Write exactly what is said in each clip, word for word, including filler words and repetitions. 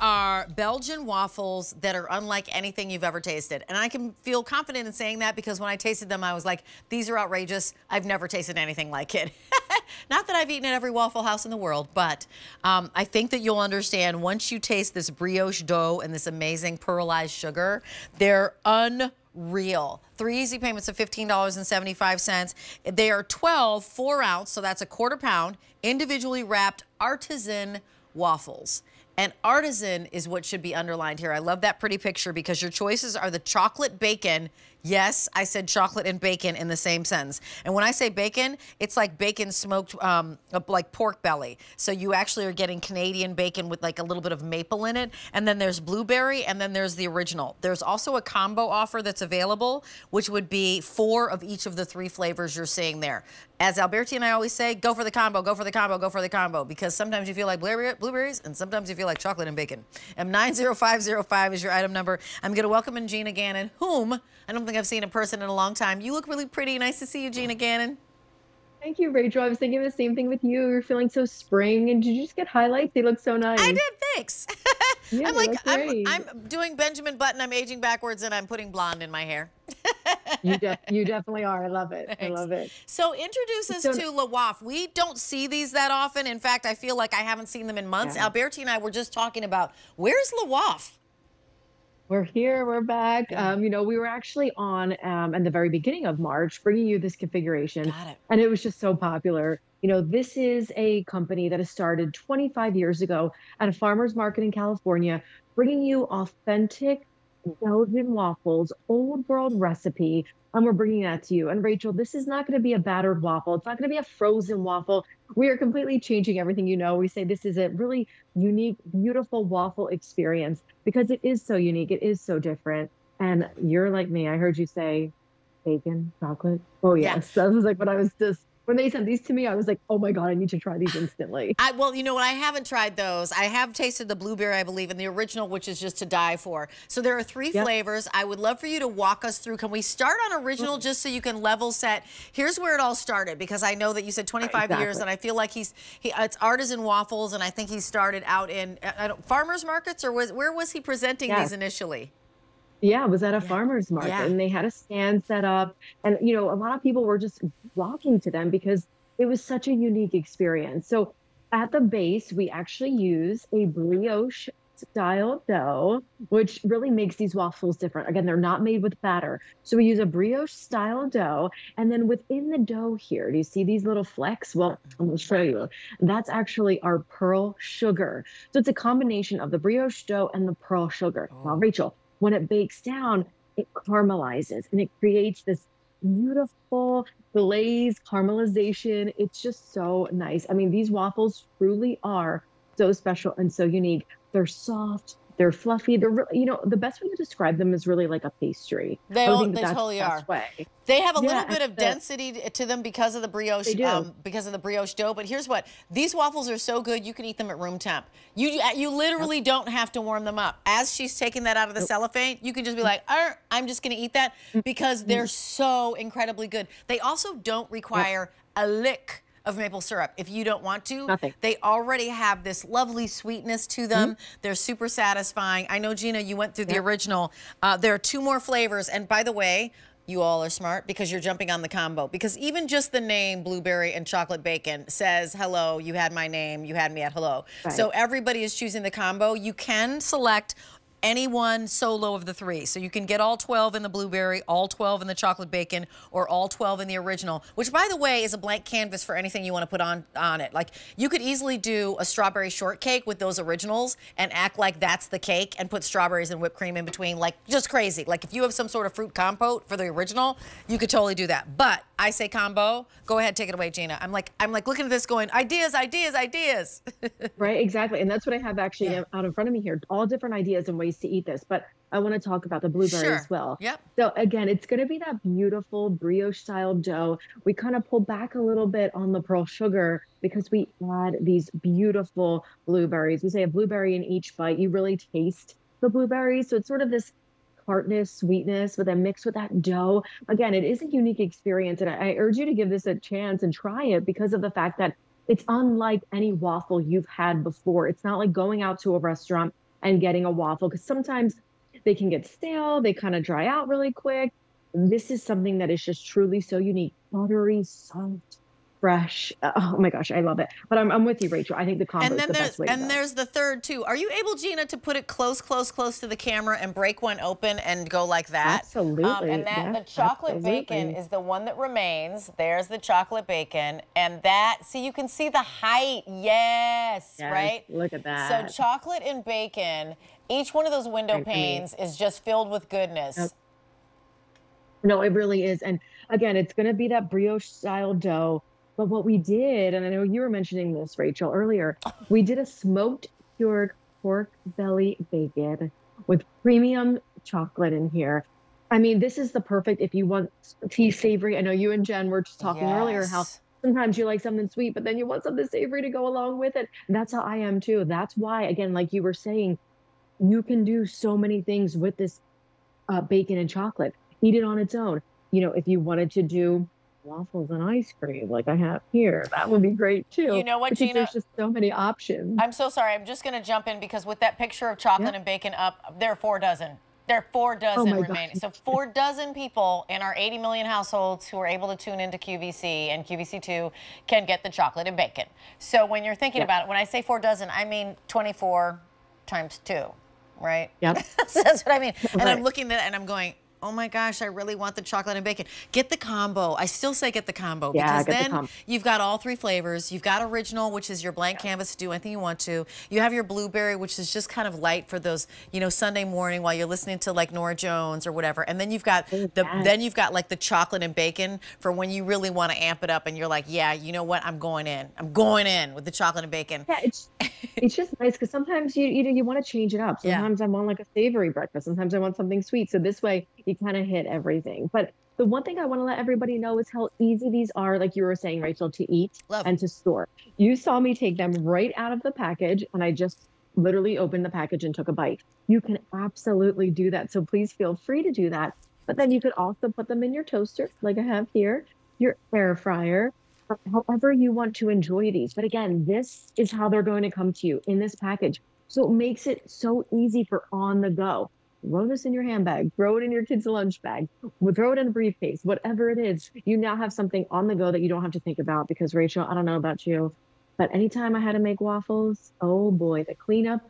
are Belgian waffles that are unlike anything you've ever tasted. And I can feel confident in saying that because when I tasted them, I was like, these are outrageous. I've never tasted anything like it. Not that I've eaten at every Waffle House in the world, but um, I think that you'll understand once you taste this brioche dough and this amazing pearlized sugar, they're unbelievable. Real. Three easy payments of fifteen dollars and seventy-five cents. They are twelve four ounce, so that's a quarter pound, individually wrapped artisan waffles. And artisan is what should be underlined here. I love that pretty picture because your choices are the chocolate bacon. Yes, I said chocolate and bacon in the same sentence. And when I say bacon, it's like bacon smoked, um, like pork belly. So you actually are getting Canadian bacon with like a little bit of maple in it. And then there's blueberry, and then there's the original. There's also a combo offer that's available, which would be four of each of the three flavors you're seeing there. As Alberti and I always say, go for the combo, go for the combo, go for the combo. Because sometimes you feel like blueberry, blueberries, and sometimes you feel like chocolate and bacon. M nine oh five oh five is your item number. I'm going to welcome in Gina Gannon, whom I don't think I've seen in person in a long time. You look really pretty. Nice to see you, Gina Gannon. Thank you, Rachel. I was thinking the same thing with you. You're feeling so spring. And did you just get highlights? They look so nice. I did. Thanks. Yeah, I'm like, I'm, I'm doing Benjamin Button. I'm aging backwards and I'm putting blonde in my hair. you, de you definitely are. I love it. Thanks. I love it. So introduce us so, to Le Waffle. We don't see these that often. In fact, I feel like I haven't seen them in months. Yeah. Alberti and I were just talking about, where's Le Waffle? We're here, we're back. Um, you know, we were actually on um, in the very beginning of March, bringing you this configuration. Got it. And it was just so popular. You know, this is a company that has started twenty-five years ago at a farmer's market in California, bringing you authentic Belgian waffles, old world recipe. And we're bringing that to you. And Rachel, this is not going to be a battered waffle. It's not going to be a frozen waffle. We are completely changing everything you know. We say this is a really unique, beautiful waffle experience because it is so unique. It is so different. And you're like me. I heard you say bacon, chocolate. Oh, yes. Yeah. That was like what I was just. When they sent these to me, I was like, oh my God, I need to try these instantly. I, well, you know what? I haven't tried those. I have tasted the blueberry, I believe, and the original, which is just to die for. So there are three yep. flavors. I would love for you to walk us through. Can we start on original mm-hmm. just so you can level set? Here's where it all started, because I know that you said twenty-five exactly. years, and I feel like he's, he, it's artisan waffles, and I think he started out in I don't, farmers markets, or was, where was he presenting yes. these initially? Yeah, it was at a yeah. farmer's market, yeah. and they had a stand set up. And, you know, a lot of people were just flocking to them because it was such a unique experience. So at the base, we actually use a brioche style dough, which really makes these waffles different. Again, they're not made with batter. So we use a brioche style dough. And then within the dough here, do you see these little flecks? Well, I'm going to show you. That's actually our pearl sugar. So it's a combination of the brioche dough and the pearl sugar. Oh. Now, Rachel, when it bakes down, it caramelizes and it creates this beautiful glaze caramelization. It's just so nice. I mean, these waffles truly are so special and so unique. They're soft, they're fluffy. They're really, you know, the best way to describe them is really like a pastry. They, all, they totally are. Way. They have a yeah, little bit of density to them because of the brioche, um, because of the brioche dough. But here's what: these waffles are so good, you can eat them at room temp. You you literally don't have to warm them up. As she's taking that out of the cellophane, you can just be like, I'm just going to eat that because they're so incredibly good. They also don't require a lick of maple syrup. If you don't want to, Nothing. They already have this lovely sweetness to them. Mm-hmm. They're super satisfying. I know, Gina, you went through yeah. the original. Uh, there are two more flavors. And by the way, you all are smart because you're jumping on the combo, because even just the name blueberry and chocolate bacon says, hello, you had my name, you had me at hello. Right. So everybody is choosing the combo. You can select any one solo of the three. So you can get all twelve in the blueberry, all twelve in the chocolate bacon, or all twelve in the original, which, by the way, is a blank canvas for anything you want to put on, on it. Like, you could easily do a strawberry shortcake with those originals and act like that's the cake and put strawberries and whipped cream in between, like, just crazy. Like, if you have some sort of fruit compote for the original, you could totally do that. But I say combo. Go ahead, take it away, Gina. I'm like, I'm like looking at this going, ideas, ideas, ideas. Right, exactly. And that's what I have actually yeah. out in front of me here, all different ideas and ways to eat this, but I want to talk about the blueberry sure. as well. Yep. So again, it's going to be that beautiful brioche style dough. We kind of pull back a little bit on the pearl sugar because we add these beautiful blueberries. We say a blueberry in each bite. You really taste the blueberries. So it's sort of this tartness, sweetness, but then mixed with that dough. Again, it is a unique experience, and I, I urge you to give this a chance and try it because of the fact that it's unlike any waffle you've had before. It's not like going out to a restaurant and getting a waffle, because sometimes they can get stale, they kind of dry out really quick. This is something that is just truly so unique, buttery, soft, fresh. Oh my gosh, I love it. But I'm, I'm with you, Rachel. I think the combo and then is the best way to go. And there's the third too. Are you able, Gina, to put it close, close, close to the camera and break one open and go like that? Absolutely. Um, and that yes, the chocolate absolutely. bacon is the one that remains. There's the chocolate bacon, and that. See, you can see the height. Yes, yes, right. Look at that. So chocolate and bacon. Each one of those window I panes mean. is just filled with goodness. Yep. No, it really is. And again, it's going to be that brioche style dough. But what we did, and I know you were mentioning this, Rachel, earlier, we did a smoked cured pork belly bacon with premium chocolate in here. I mean, this is the perfect if you want tea savory. I know you and Jen were just talking yes. earlier how sometimes you like something sweet, but then you want something savory to go along with it. And that's how I am too. That's why, again, like you were saying, you can do so many things with this uh, bacon and chocolate. Eat it on its own. You know, if you wanted to do waffles and ice cream like I have here, that would be great too. You know what, Gina? There's just so many options. I'm so sorry. I'm just going to jump in because with that picture of chocolate yeah. and bacon up, there are four dozen. There are four dozen oh remaining. Gosh. So four dozen people in our eighty million households who are able to tune into Q V C and Q V C two can get the chocolate and bacon. So when you're thinking yeah. about it, when I say four dozen, I mean twenty-four times two, right? Yep. So that's what I mean. And right. I'm looking at it and I'm going, oh my gosh, I really want the chocolate and bacon. Get the combo. I still say get the combo yeah, because then the you've got all three flavors. You've got original, which is your blank yeah. canvas to do anything you want to. You have your blueberry, which is just kind of light for those, you know, Sunday morning while you're listening to like Norah Jones or whatever. And then you've got the yes. then you've got like the chocolate and bacon for when you really want to amp it up and you're like, yeah, you know what? I'm going in. I'm going in with the chocolate and bacon. Yeah, it's it's just nice because sometimes you you know you want to change it up. Sometimes yeah. I want like a savory breakfast. Sometimes I want something sweet. So this way you kind of hit everything. But the one thing I want to let everybody know is how easy these are, like you were saying, Rachel, to eat Love. and to store. You saw me take them right out of the package, and I just literally opened the package and took a bite. You can absolutely do that. So please feel free to do that. But then you could also put them in your toaster, like I have here, your air fryer, however you want to enjoy these. But again, this is how they're going to come to you in this package. So it makes it so easy for on the go. Throw this in your handbag, throw it in your kid's lunch bag, throw it in a briefcase, whatever it is. You now have something on the go that you don't have to think about because, Rachel, I don't know about you, but anytime I had to make waffles, oh boy, the cleanup,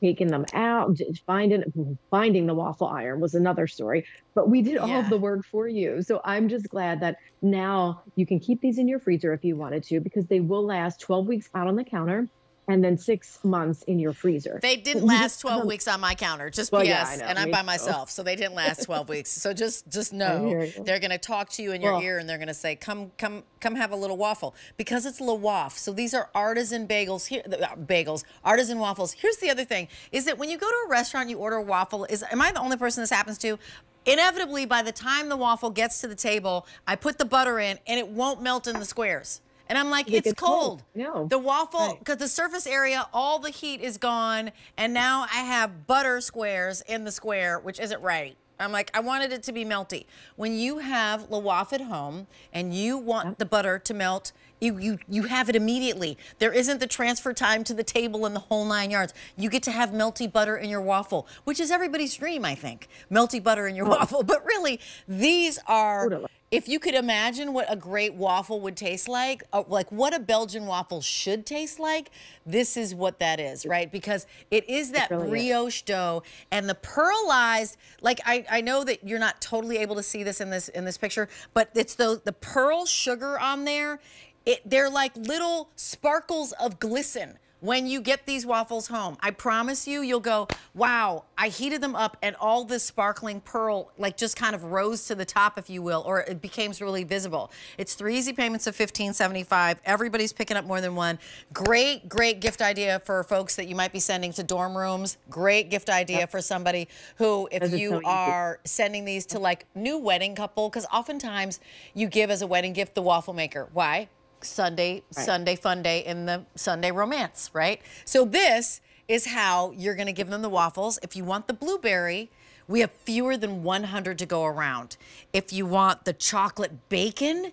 taking them out, finding, finding the waffle iron was another story. But we did yeah. all of the work for you. So I'm just glad that now you can keep these in your freezer if you wanted to because they will last twelve weeks out on the counter. And then six months in your freezer. They didn't last twelve weeks on my counter, just well, P S, yeah, know, and I'm by myself, so they didn't last twelve weeks. So just just know they're gonna talk to you in your well, ear and they're gonna say, come come come have a little waffle because it's La Waffle. So these are artisan bagels here, bagels, artisan waffles. Here's the other thing: is that when you go to a restaurant, you order a waffle. Is am I the only person this happens to? Inevitably, by the time the waffle gets to the table, I put the butter in, and it won't melt in the squares. And I'm like, it's, it's cold. cold. No. The waffle, because right. the surface area, all the heat is gone. And now I have butter squares in the square, which isn't right. I'm like, I wanted it to be melty. When you have La Waffle at home and you want yeah. the butter to melt, you, you, you have it immediately. There isn't the transfer time to the table and the whole nine yards. You get to have melty butter in your waffle, which is everybody's dream, I think. Melty butter in your oh. waffle. But really, these are... Totally. If you could imagine what a great waffle would taste like, like what a Belgian waffle should taste like, this is what that is, right? Because it is that it really brioche is. dough and the pearlized, like I, I know that you're not totally able to see this in this in this picture, but it's the, the pearl sugar on there. It, they're like little sparkles of glisten. When you get these waffles home, I promise you, you'll go, wow, I heated them up and all this sparkling pearl like just kind of rose to the top, if you will, or it became really visible. It's three easy payments of fifteen seventy-five. Everybody's picking up more than one. Great, great gift idea for folks that you might be sending to dorm rooms. Great gift idea yep. for somebody who, if you so are sending these to like new wedding couple, because oftentimes you give as a wedding gift the waffle maker. Why? Sunday, right. Sunday fun day in the Sunday romance, right? So this is how you're going to give them the waffles. If you want the blueberry, we have fewer than one hundred to go around. If you want the chocolate bacon,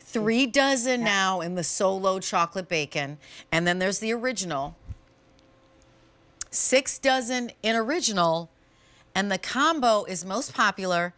three dozen yeah. now in the solo chocolate bacon. And then there's the original. six dozen in original, and the combo is most popular.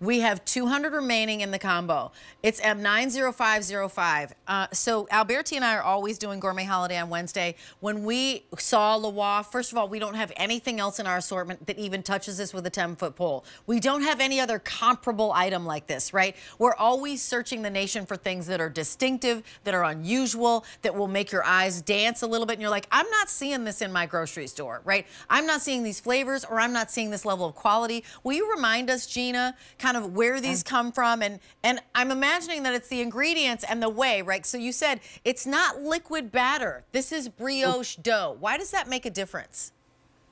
We have two hundred remaining in the combo. It's M nine oh five oh five. Uh, so Alberti and I are always doing Gourmet Holiday on Wednesday. When we saw Loire, first of all, we don't have anything else in our assortment that even touches this with a ten foot pole. We don't have any other comparable item like this, right? We're always searching the nation for things that are distinctive, that are unusual, that will make your eyes dance a little bit. And you're like, I'm not seeing this in my grocery store, right? I'm not seeing these flavors, or I'm not seeing this level of quality. Will you remind us, Gina, kind of where these come from? And and I'm imagining that it's the ingredients and the whey, right? So you said it's not liquid batter. This is brioche dough. Why does that make a difference?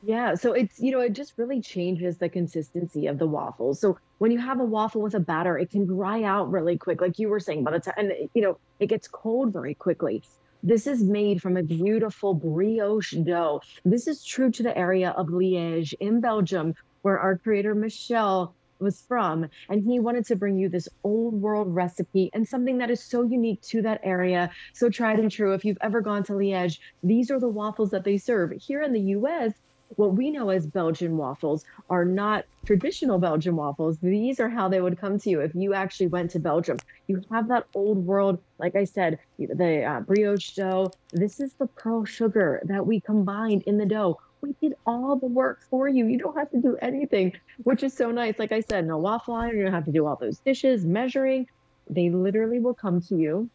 Yeah, so it's, you know, it just really changes the consistency of the waffles. So when you have a waffle with a batter, it can dry out really quick, like you were saying, by the time, and you know, it gets cold very quickly. This is made from a beautiful brioche dough. This is true to the area of Liège in Belgium, where our creator Michelle was from, and he wanted to bring you this old world recipe and something that is so unique to that area, so tried and true. If you've ever gone to Liège, these are the waffles that they serve. Here in the U S, what we know as Belgian waffles are not traditional Belgian waffles. These are how they would come to you if you actually went to Belgium. You have that old world, like I said, the uh, brioche dough. This is the pearl sugar that we combined in the dough. We did all the work for you. You don't have to do anything, which is so nice. Like I said, no waffle iron. You don't have to do all those dishes, measuring. They literally will come to you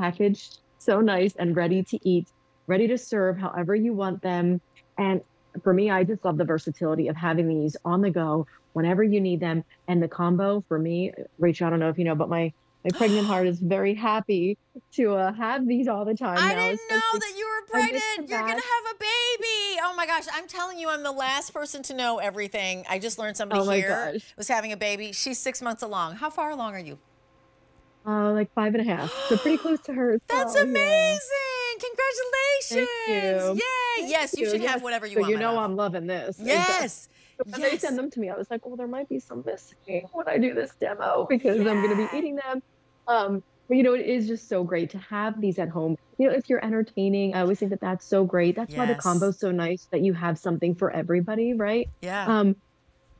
packaged so nice and ready to eat, ready to serve however you want them. And for me, I just love the versatility of having these on the go whenever you need them. And the combo for me, Rachel, I don't know if you know, but my My pregnant heart is very happy to uh, have these all the time. I now, didn't know that you were pregnant. You're going to have a baby. Oh, my gosh. I'm telling you, I'm the last person to know everything. I just learned somebody oh here gosh. was having a baby. She's six months along. How far along are you? Uh, like five and a half. So pretty close to her. That's so amazing. Yeah. Congratulations. Thank you. Yay. Thank yes, you, you should yes. have whatever you so want. You know love. I'm loving this. Yes. Exactly. But when yes. they send them to me, I was like, well, there might be some missing when I do this demo because yeah. I'm going to be eating them. Um, but, you know, it is just so great to have these at home. You know, if you're entertaining, I always think that that's so great. That's yes. why the combo's so nice, that you have something for everybody, right? Yeah. Um,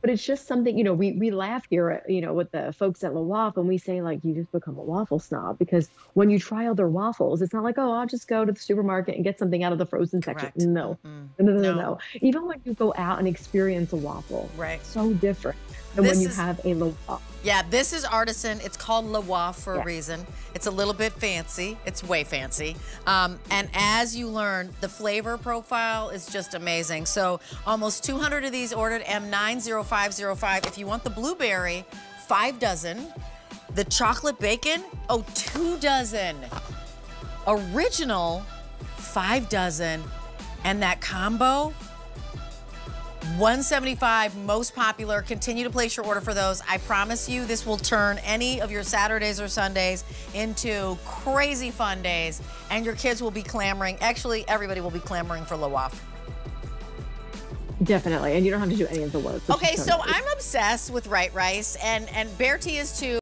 but it's just something, you know, we, we laugh here, at, you know, with the folks at La Waffle, and we say, like, you just become a waffle snob, because when you try other waffles, it's not like, oh, I'll just go to the supermarket and get something out of the frozen Correct. section. No. Mm-hmm. no, no, no, no, no. Even when you go out and experience a waffle, right. so different than this when you is, have a La Waffle. Yeah, this is artisan. It's called La Waffle for yeah. a reason. It's a little bit fancy. It's way fancy. Um, and as you learn, the flavor profile is just amazing. So almost two hundred of these ordered, M nine oh five oh five. If you want the blueberry, five dozen. The chocolate bacon, oh, two dozen. Original, five dozen. And that combo, one seventy-five, most popular. Continue to place your order for those. I promise you, this will turn any of your Saturdays or Sundays into crazy fun days, and your kids will be clamoring. Actually, everybody will be clamoring for La Waffle. Definitely, and you don't have to do any of the work. Okay, so I'm obsessed with white rice, and, and Berti is too.